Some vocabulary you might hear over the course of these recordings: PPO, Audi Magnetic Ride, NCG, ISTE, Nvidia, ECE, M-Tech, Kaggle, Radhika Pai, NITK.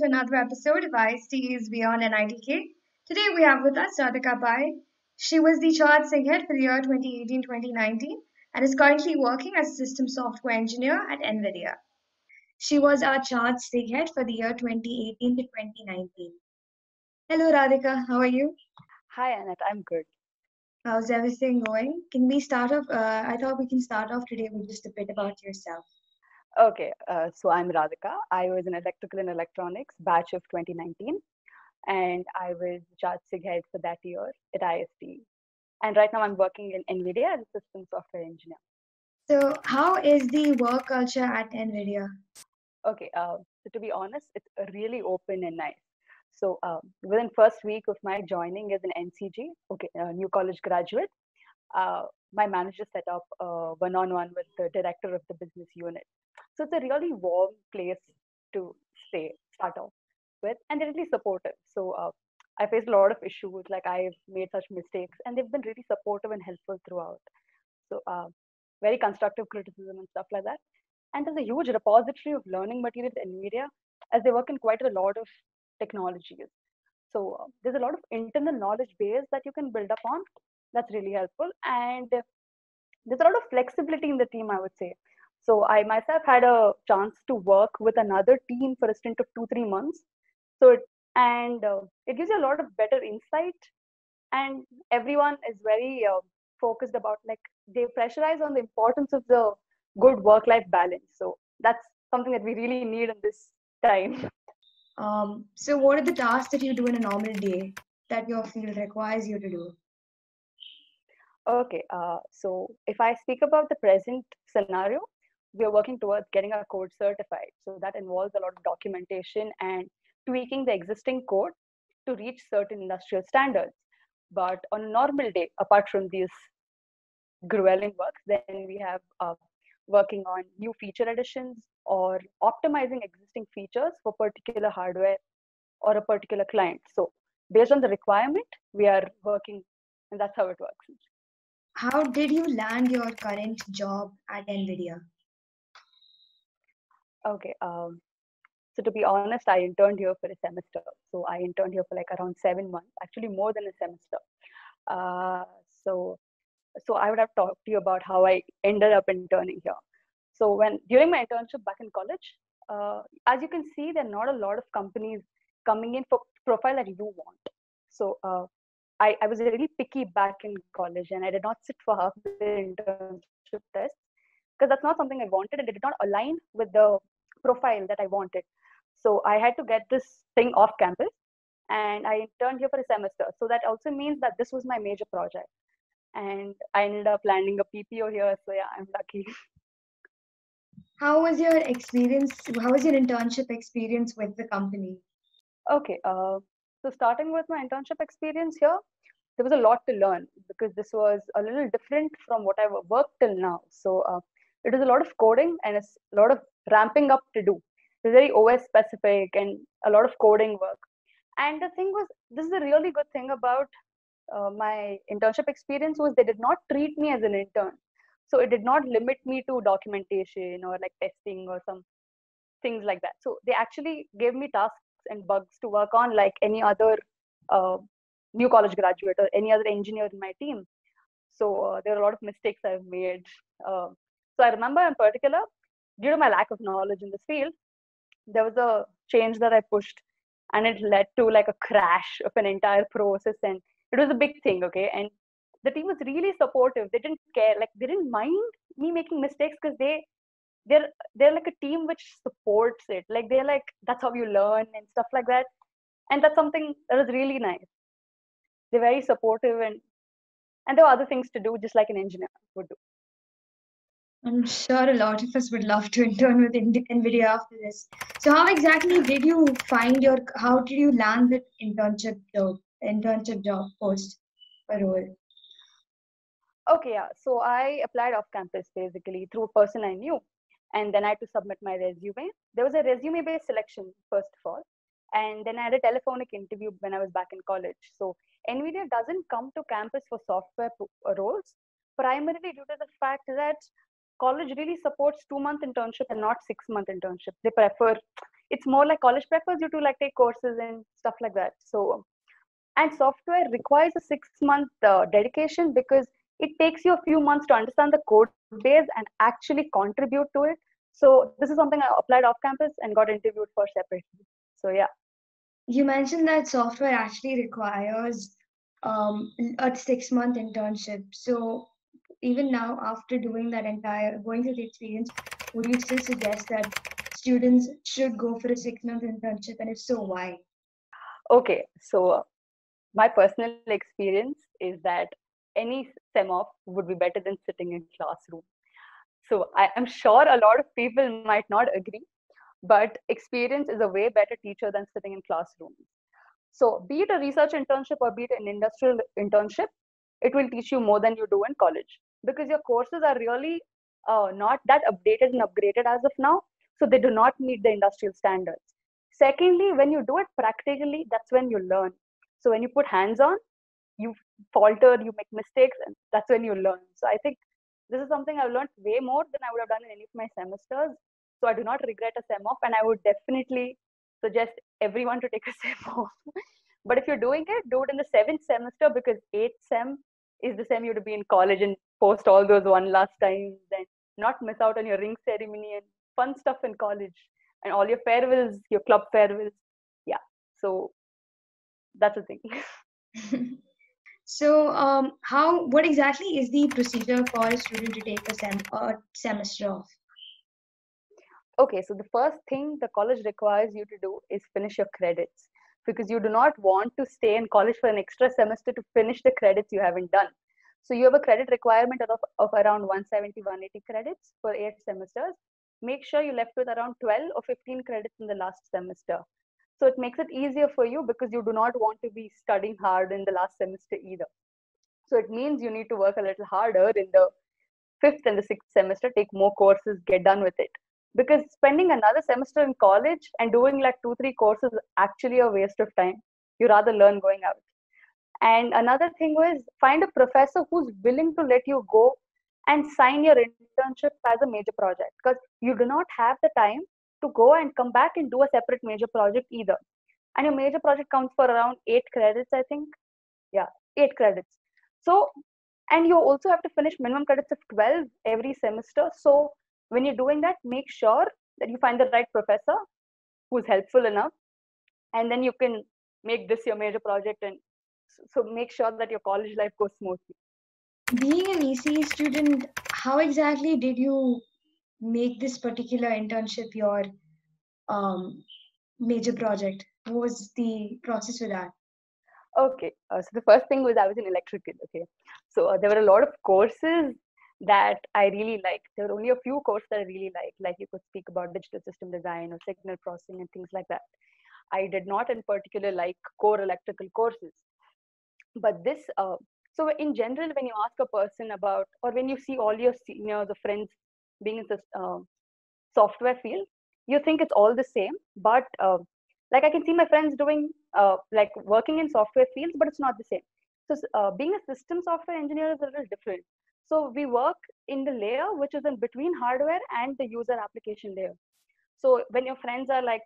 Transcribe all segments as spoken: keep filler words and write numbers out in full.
to another episode of I S T E's Beyond N I T K. Today we have with us Radhika Pai. She was the chart singhead for the year twenty eighteen to twenty nineteen and is currently working as a system software engineer at Nvidia. She was our chart singhead for the year twenty eighteen to twenty nineteen. Hello Radhika, how are you? Hi Anat, I'm good. How's everything going? Can we start off? Uh, I thought we can start off today with just a bit about yourself. Okay, uh, so I'm Radhika. I was in electrical and electronics batch of twenty nineteen, and I was chart singhead for that year at I S T E. And right now I'm working in NVIDIA as a system software engineer. So how is the work culture at NVIDIA? Okay, uh, so to be honest, it's really open and nice. So um, within first week of my joining as an N C G, okay, uh, new college graduate, uh, my manager set up uh, one-on-one with the director of the business unit. So it's a really warm place to stay, start off with, and they're really supportive. So uh, I faced a lot of issues, like I've made such mistakes, and they've been really supportive and helpful throughout. So uh, very constructive criticism and stuff like that. And there's a huge repository of learning material at NVIDIA, as they work in quite a lot of technologies. So uh, there's a lot of internal knowledge base that you can build upon. That's really helpful. And there's a lot of flexibility in the team, I would say. So I myself had a chance to work with another team for a stint of two, three months. So it, and uh, it gives you a lot of better insight. And everyone is very uh, focused about, like, they pressurize on the importance of the good work-life balance. So that's something that we really need in this time. Um, so what are the tasks that you do in a normal day that your field requires you to do? Okay, uh, so if I speak about the present scenario, we are working towards getting our code certified. So that involves a lot of documentation and tweaking the existing code to reach certain industrial standards. But on a normal day, apart from these grueling works, then we have uh, working on new feature additions or optimizing existing features for particular hardware or a particular client. So based on the requirement, we are working, and that's how it works. How did you land your current job at NVIDIA? Okay, um, so to be honest, I interned here for a semester. So I interned here for like around seven months, actually more than a semester. Uh, so, so I would have talked to you about how I ended up interning here. So when during my internship back in college, uh, as you can see, there are not a lot of companies coming in for profile that you want. So uh, I, I was really picky back in college, and I did not sit for half the internship test, because that's not something I wanted, and it did not align with the profile that I wanted. So I had to get this thing off campus, and I interned here for a semester. So that also means that this was my major project, and I ended up landing a P P O here. So yeah, I'm lucky. How was your experience? How was your internship experience with the company? Okay, uh, so starting with my internship experience here, there was a lot to learn, because this was a little different from what I've worked till now. So uh, it was a lot of coding and a lot of ramping up to do. It was very O S specific and a lot of coding work. And the thing was, this is a really good thing about uh, my internship experience, was they did not treat me as an intern. So it did not limit me to documentation or like testing or some things like that. So they actually gave me tasks and bugs to work on like any other uh, new college graduate or any other engineer in my team. So uh, there are a lot of mistakes I've made. Uh, So I remember in particular, due to my lack of knowledge in this field, there was a change that I pushed, and it led to like a crash of an entire process, and it was a big thing, okay? And the team was really supportive. They didn't care, like they didn't mind me making mistakes, because they, they're, they're like a team which supports it. Like they're like, that's how you learn and stuff like that. And that's something that was really nice. They're very supportive, and, and there were other things to do, just like an engineer would do. I'm sure a lot of us would love to intern with NVIDIA after this. So how exactly did you find your, how did you land the internship job, internship job post for role? Okay, yeah. So I applied off campus basically through a person I knew. And then I had to submit my resume. There was a resume based selection first of all. And then I had a telephonic interview when I was back in college. So NVIDIA doesn't come to campus for software roles, primarily due to the fact that college really supports two-month internship and not six-month internship. They prefer it's more like college preppers, you do like take courses and stuff like that. So, and software requires a six month uh, dedication, because it takes you a few months to understand the code base and actually contribute to it. So this is something I applied off campus and got interviewed for separately. So yeah. You mentioned that software actually requires um, a six month internship. So even now, after doing that entire, going through the experience, would you still suggest that students should go for a six month internship? And if so, why? Okay, so uh, my personal experience is that any sem off would be better than sitting in classroom. So I am sure a lot of people might not agree, but experience is a way better teacher than sitting in classroom. So be it a research internship or be it an industrial internship, it will teach you more than you do in college, because your courses are really uh, not that updated and upgraded as of now. So they do not meet the industrial standards. Secondly, when you do it practically, that's when you learn. So when you put hands on, you falter, you make mistakes, and that's when you learn. So I think this is something I've learned way more than I would have done in any of my semesters. So I do not regret a sem off, and I would definitely suggest everyone to take a sem off. But if you're doing it, do it in the seventh semester, because eighth sem is the sem you would be in college and post all those one last times and not miss out on your ring ceremony and fun stuff in college and all your farewells, your club farewells. Yeah, so that's the thing. So um, how, what exactly is the procedure for a student to take a sem or semester off? Okay, so the first thing the college requires you to do is finish your credits, because you do not want to stay in college for an extra semester to finish the credits you haven't done. So you have a credit requirement of, of around one seventy, one eighty credits for eight semesters. Make sure you're left with around twelve or fifteen credits in the last semester. So it makes it easier for you, because you do not want to be studying hard in the last semester either. So it means you need to work a little harder in the fifth and the sixth semester, take more courses, get done with it. Because spending another semester in college and doing like two, three courses is actually a waste of time. You rather learn going out. And another thing was, find a professor who's willing to let you go and sign your internship as a major project, because you do not have the time to go and come back and do a separate major project either. And your major project counts for around eight credits, I think. Yeah, eight credits. So, and you also have to finish minimum credits of twelve every semester. So when you're doing that, make sure that you find the right professor who's helpful enough. And then you can make this your major project. And so make sure that your college life goes smoothly. Being an E C E student, how exactly did you make this particular internship your um, major project? What was the process for that? Okay, uh, so the first thing was I was in electrical. Okay, so uh, there were a lot of courses that I really liked. There were only a few courses that I really liked, like you could speak about digital system design or signal processing and things like that. I did not in particular like core electrical courses, but this, uh, so in general, when you ask a person about, or when you see all your seniors or friends being in the uh, software field, you think it's all the same. But uh, like I can see my friends doing, uh, like working in software fields, but it's not the same. So uh, being a system software engineer is a little different. So we work in the layer, which is in between hardware and the user application layer. So when your friends are like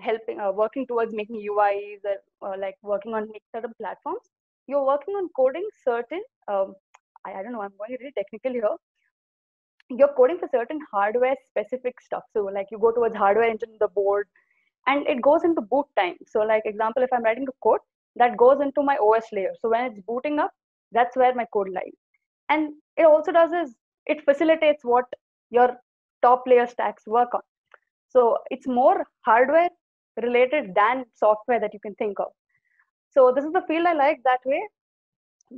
helping, uh, working towards making U Is or, or like working on certain platforms, you're working on coding certain, um, I, I don't know, I'm going really technical here. You're coding for certain hardware specific stuff. So like you go towards hardware engine, the board, and it goes into boot time. So like example, if I'm writing a code, that goes into my O S layer. So when it's booting up, that's where my code lies. And it also does is it facilitates what your top layer stacks work on. So it's more hardware related than software that you can think of. So this is the field I like that way,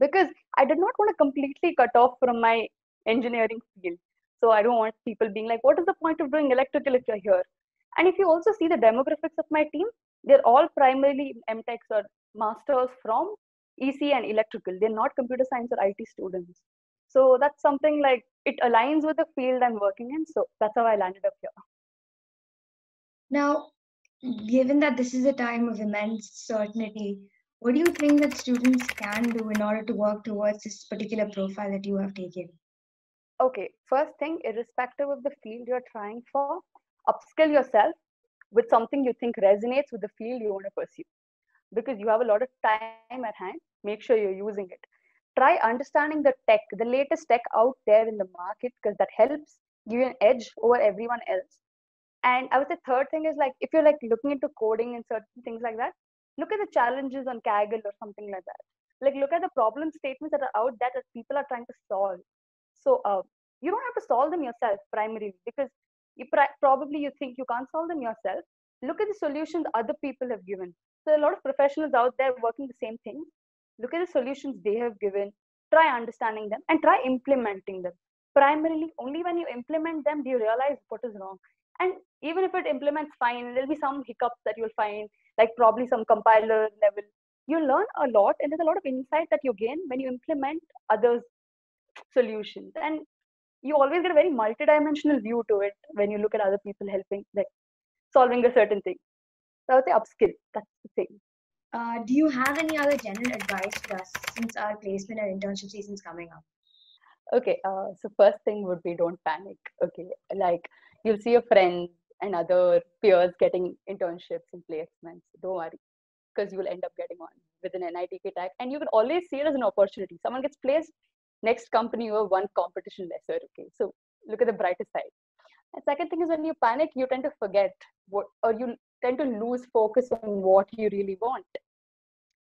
because I did not want to completely cut off from my engineering field. So I don't want people being like, what is the point of doing electrical if you're here? And if you also see the demographics of my team, they're all primarily M-Techs or masters from E C E and electrical. They're not computer science or I T students. So that's something like, it aligns with the field I'm working in. So that's how I landed up here. Now, given that this is a time of immense certainty, what do you think that students can do in order to work towards this particular profile that you have taken? Okay, first thing, irrespective of the field you're trying for, upskill yourself with something you think resonates with the field you want to pursue. Because you have a lot of time at hand, make sure you're using it. Try understanding the tech, the latest tech out there in the market, because that helps give you an edge over everyone else. And I would say third thing is, like, if you're like looking into coding and certain things like that, look at the challenges on Kaggle or something like that. Like, look at the problem statements that are out there that people are trying to solve. So uh, you don't have to solve them yourself primarily, because you pri probably you think you can't solve them yourself. Look at the solutions other people have given. So a lot of professionals out there working the same thing. Look at the solutions they have given, try understanding them, and try implementing them. Primarily, only when you implement them do you realize what is wrong. And even if it implements fine, there'll be some hiccups that you'll find, like probably some compiler level. You learn a lot, and there's a lot of insight that you gain when you implement others' solutions. And you always get a very multidimensional view to it when you look at other people helping, like solving a certain thing. So I would say upskill, that's the thing. Uh, do you have any other general advice for us since our placement and internship season is coming up? Okay, uh, so first thing would be don't panic. Okay, like you'll see your friends and other peers getting internships and placements. Don't worry, because you will end up getting one with an N I T K tag, and you can always see it as an opportunity. Someone gets placed, next company you have one competition lesser. Okay, so look at the brighter side. The second thing is, when you panic, you tend to forget what, or you tend to lose focus on what you really want.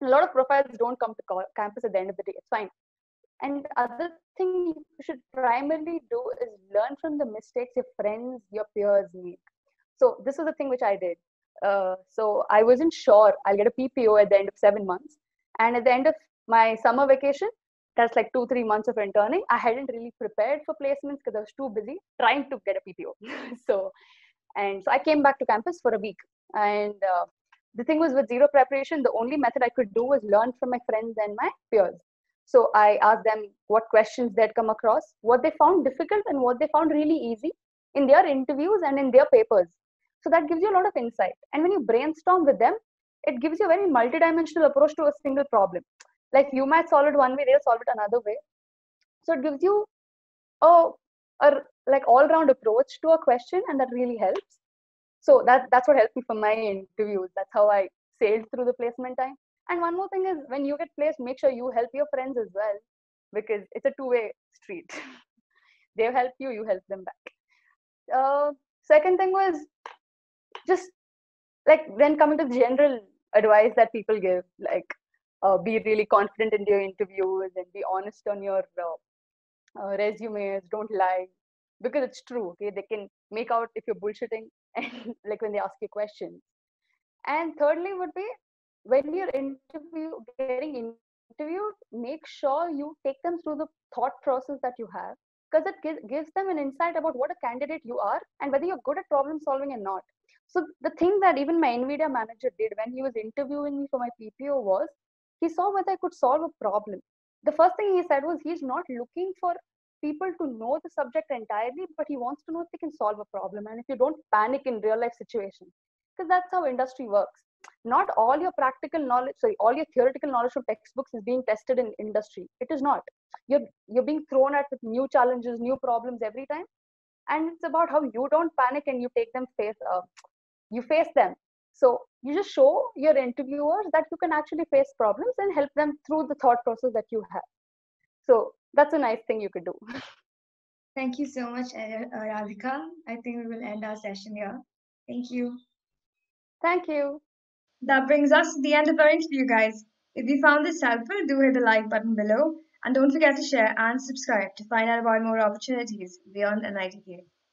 A lot of profiles don't come to campus at the end of the day. It's fine. And other thing you should primarily do is learn from the mistakes your friends, your peers make. So this was the thing which I did. Uh, so I wasn't sure I'll get a P P O at the end of seven months. And at the end of my summer vacation, that's like two, three months of interning, I hadn't really prepared for placements because I was too busy trying to get a P P O. so, and so I came back to campus for a week. And uh, the thing was, with zero preparation, the only method I could do was learn from my friends and my peers. So I asked them what questions they'd come across, what they found difficult and what they found really easy in their interviews and in their papers. So that gives you a lot of insight. And when you brainstorm with them, it gives you a very multidimensional approach to a single problem. Like, you might solve it one way, they'll solve it another way. So it gives you a, a like all-round approach to a question, and that really helps. So that, that's what helped me for my interviews. That's how I sailed through the placement time. And one more thing is, when you get placed, make sure you help your friends as well, because it's a two-way street. They help you, you help them back. Uh, second thing was, just like then coming to the general advice that people give, like uh, be really confident in your interviews and be honest on your uh, uh, resumes. Don't lie, because it's true. Okay, they can make out if you're bullshitting, and like when they ask you questions. And thirdly would be, when you're interview, getting interviewed, make sure you take them through the thought process that you have, because it gives, gives them an insight about what a candidate you are and whether you're good at problem solving or not. So the thing that even my Nvidia manager did when he was interviewing me for my P P O was, he saw whether I could solve a problem. The first thing he said was, he's not looking for people to know the subject entirely, but he wants to know if they can solve a problem, and if you don't panic in real life situations, because that's how industry works. Not all your practical knowledge, sorry, all your theoretical knowledge from textbooks is being tested in industry. It is not. You're, you're being thrown at with new challenges, new problems every time. And it's about how you don't panic and you take them face, uh, you face them. So you just show your interviewers that you can actually face problems and help them through the thought process that you have. So that's a nice thing you could do. Thank you so much, Radhika. I think we will end our session here. Thank you. Thank you. That brings us to the end of our interview, guys. If you found this helpful, do hit the like button below. And don't forget to share and subscribe to find out about more opportunities beyond N I T K.